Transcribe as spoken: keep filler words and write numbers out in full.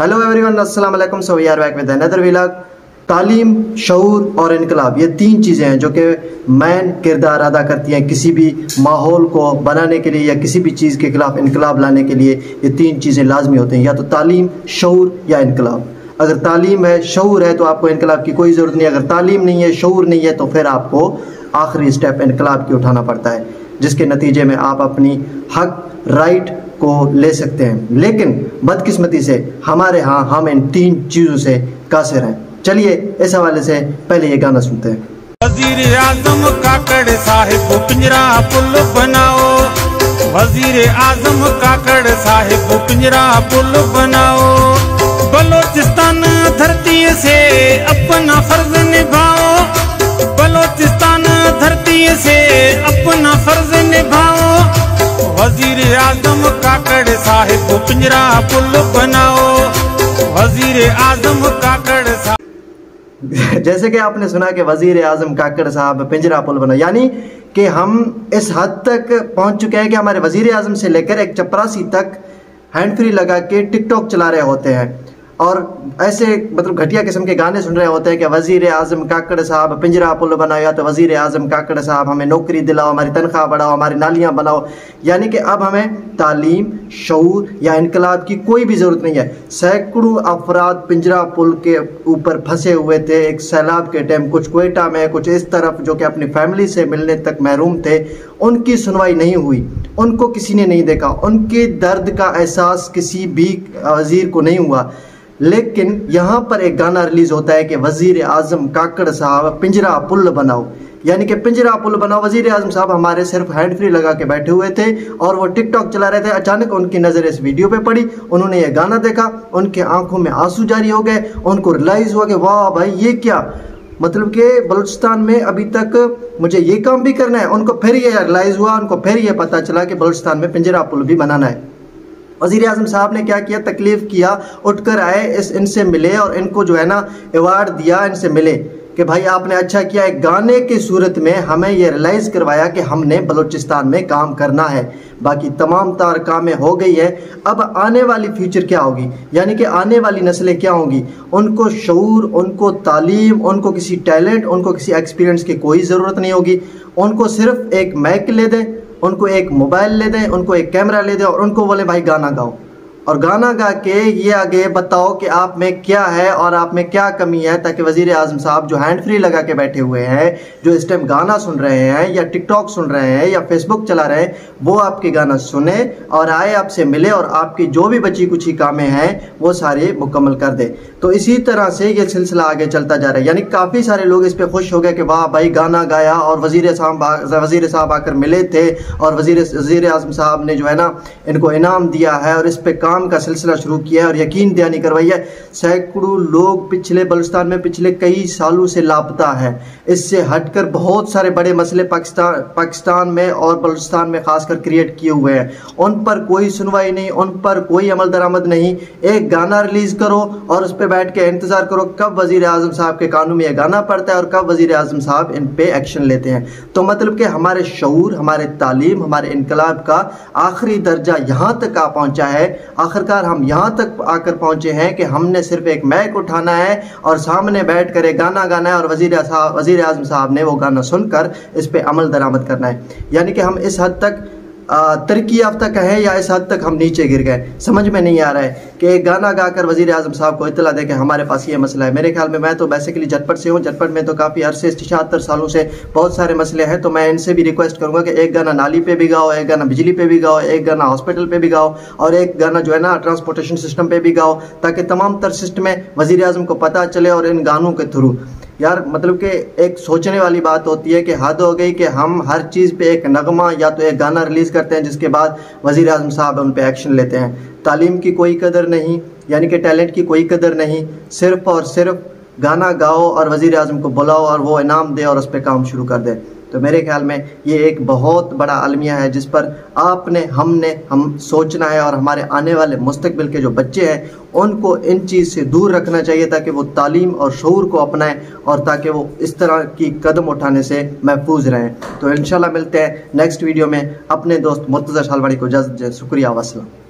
Hello everyone, अस्सलाम वालेकुम। So we are back with another vlog. तालीम, शऊर और इनकलाब, ये तीन चीज़ें हैं जो कि मैन किरदार अदा करती हैं किसी भी माहौल को बनाने के लिए या किसी भी चीज़ के खिलाफ इनकलाब लाने के लिए। ये तीन चीज़ें लाजमी होती हैं, या तो तालीम, शऊर या इनकलाब। अगर तालीम है, शऊर है तो आपको इनकलाब की कोई ज़रूरत नहीं है। अगर तालीम नहीं है, शऊर नहीं है, तो फिर आपको आखिरी स्टेप इनकलाब की उठाना पड़ता है, जिसके नतीजे में आप अपनी हक राइट को ले सकते हैं। लेकिन बदकिस्मती से हमारे यहाँ हम इन तीन चीज़ों से कासिर हैं। चलिए इस हवाले से पहले ये गाना सुनते हैं। वजीर ए आजम काकड़ साहिब को पिंजरा पुल बनाओ, वजीर ए आजम काकड़ साहिब को पिंजरा पुल बनाओ, बलोचिस्तान धरती से अपना फर्ज निभाओ, बलोचिस्तान धरती से अपना फर्ज निभाओ, वजीर ए आजम काकड़ साहिब को पिंजरा पुल बनाओ, वजीर ए आजम काकड़ साहिब। जैसे कि आपने सुना कि वजीर ए आजम काकड़ साहब पिंजरा पुल बनाओ, यानी कि हम इस हद तक पहुंच चुके हैं कि हमारे वजीर ए आजम से लेकर एक चपरासी तक हैंड फ्री लगा के टिकटॉक चला रहे होते हैं और ऐसे मतलब घटिया किस्म के गाने सुन रहे होते हैं कि वजीर आजम काकड़ साहब पिंजरा पुल बनाओ, या तो वजीर आजम काकड़ साहब हमें नौकरी दिलाओ, हमारी तनख्वाह बढ़ाओ, हमारी नालियां बनाओ। यानी कि अब हमें तालीम, शऊर या इनकलाब की कोई भी ज़रूरत नहीं है। सैकड़ों अफराद पिंजरा पुल के ऊपर फंसे हुए थे एक सैलाब के टाइम, कुछ कोयटा में, कुछ इस तरफ, जो कि अपनी फैमिली से मिलने तक महरूम थे। उनकी सुनवाई नहीं हुई, उनको किसी ने नहीं देखा, उनके दर्द का एहसास किसी भी वजीर को नहीं हुआ। लेकिन यहाँ पर एक गाना रिलीज होता है कि वजीर आजम काकड़ साहब पिंजरा पुल बनाओ, यानी कि पिंजरा पुल बनाओ। वजीर आजम साहब हमारे सिर्फ हैंड फ्री लगा के बैठे हुए थे और वो टिकटॉक चला रहे थे। अचानक उनकी नज़र इस वीडियो पे पड़ी, उन्होंने ये गाना देखा, उनके आंखों में आंसू जारी हो गए। उनको रियलाइज़ हुआ कि वाह भाई, ये क्या मतलब कि बलूचिस्तान में अभी तक मुझे ये काम भी करना है। उनको फिर ये रियलाइज़ हुआ, उनको फिर ये पता चला कि बलूचिस्तान में पिंजरा पुल भी बनाना है। वज़ीर आज़म साहब ने क्या किया, तकलीफ़ किया, उठकर आए, इस इनसे मिले और इनको जो है ना अवार्ड दिया, इनसे मिले कि भाई आपने अच्छा किया। एक गाने की सूरत में हमें यह रियलाइज़ करवाया कि हमने बलूचिस्तान में काम करना है। बाकी तमाम तार कामें हो गई है, अब आने वाली फ्यूचर क्या होगी, यानी कि आने वाली नस्लें क्या होंगी। उनको शऊर, उनको तालीम, उनको किसी टैलेंट, उनको किसी एक्सपीरियंस की कोई ज़रूरत नहीं होगी। उनको सिर्फ एक माइक ले दें, उनको एक मोबाइल ले दें, उनको एक कैमरा ले दें और उनको बोले भाई गाना गाओ, और गाना गा के ये आगे बताओ कि आप में क्या है और आप में क्या कमी है, ताकि वजीर आजम साहब जो हैंड फ्री लगा के बैठे हुए हैं, जो इस टाइम गाना सुन रहे हैं या टिकटॉक सुन रहे हैं या फेसबुक चला रहे हैं, वो आपके गाना सुने और आए, आपसे मिले और आपकी जो भी बची कुछ ही कामें हैं वो सारे मुकम्मल कर दें। तो इसी तरह से ये सिलसिला आगे चलता जा रहा है। यानी काफ़ी सारे लोग इस पर खुश हो गए कि वाह भाई, गाना गाया और वजीर साहब वजीर साहब आकर मिले थे और वजीर वजीर आजम साहब ने जो है ना इनको इनाम दिया है और इस पर काम का सिलसिला शुरू किया है और यकीन दहानी करवाई है। सैकड़ों लोग पिछले बलूचिस्तान में पिछले कई सालों से लापता है। इससे हटकर बहुत सारे बड़े मसले पाकिस्तान पाकिस्तान में और बलूचिस्तान में खासकर क्रिएट किए हुए हैं। उन पर कोई सुनवाई नहीं, उन पर कोई अमल दरामद नहीं। एक गाना रिलीज करो और उस पर बैठ के इंतजार करो कब वजीर आजम साहब के कानून में यह गाना पड़ता है और कब वजीर आजम साहब इन पे एक्शन लेते हैं। तो मतलब कि हमारे शऊर, हमारे तालीम, हमारे इनकलाब का आखिरी दर्जा यहाँ तक आ पहुँचा है। आखिरकार हम यहाँ तक आकर पहुँचे हैं कि हमने सिर्फ एक माइक उठाना है और सामने बैठ कर एक गाना गाना है और वजीर साहब वजीर आजम साहब ने वो गाना सुनकर इस पर अमल दरामद करना है। यानी कि हम इस हद तक तरक्की याफ्ता कहें या इस हद तक हम नीचे गिर गए, समझ में नहीं आ रहा है कि एक गाना गाकर वजीर आजम साहब को इतला दे कि हमारे पास ये मसला है। मेरे ख्याल में मैं तो बेसिकली झटपट से हूँ, झटपट में तो काफ़ी अरसे छिहत्तर सालों से बहुत सारे मसले हैं। तो मैं इनसे भी रिक्वेस्ट करूँगा कि एक गाना नाली पे भी गाओ, एक गाना बिजली पे भी गाओ, एक गाना हॉस्पिटल पे भी गाओ और एक गाना जो है ना ट्रांसपोर्टेशन सिस्टम पर भी गाओ, ताकि तमाम तर सिस्टम में वजीर आजम को पता चले। और इन गानों के थ्रू यार मतलब कि एक सोचने वाली बात होती है कि हद हो गई कि हम हर चीज़ पे एक नगमा या तो एक गाना रिलीज़ करते हैं जिसके बाद वजीर आजम साहब उन पे एक्शन लेते हैं। तालीम की कोई कदर नहीं, यानी कि टैलेंट की कोई कदर नहीं। सिर्फ और सिर्फ गाना गाओ और वजीर आजम को बुलाओ और वो इनाम दे और उस पर काम शुरू कर दे। तो मेरे ख्याल में ये एक बहुत बड़ा अलमिया है जिस पर आपने हमने हम सोचना है और हमारे आने वाले मुस्तकबिल के जो बच्चे हैं उनको इन चीज़ से दूर रखना चाहिए, ताकि वो तालीम और शऊर को अपनाएं और ताकि वो इस तरह की कदम उठाने से महफूज रहें। तो इंशाल्लाह मिलते हैं नेक्स्ट वीडियो में। अपने दोस्त मुर्तज़ा शालवाड़ी को इजाज़त दें। शुक्रिया, वस्सलाम।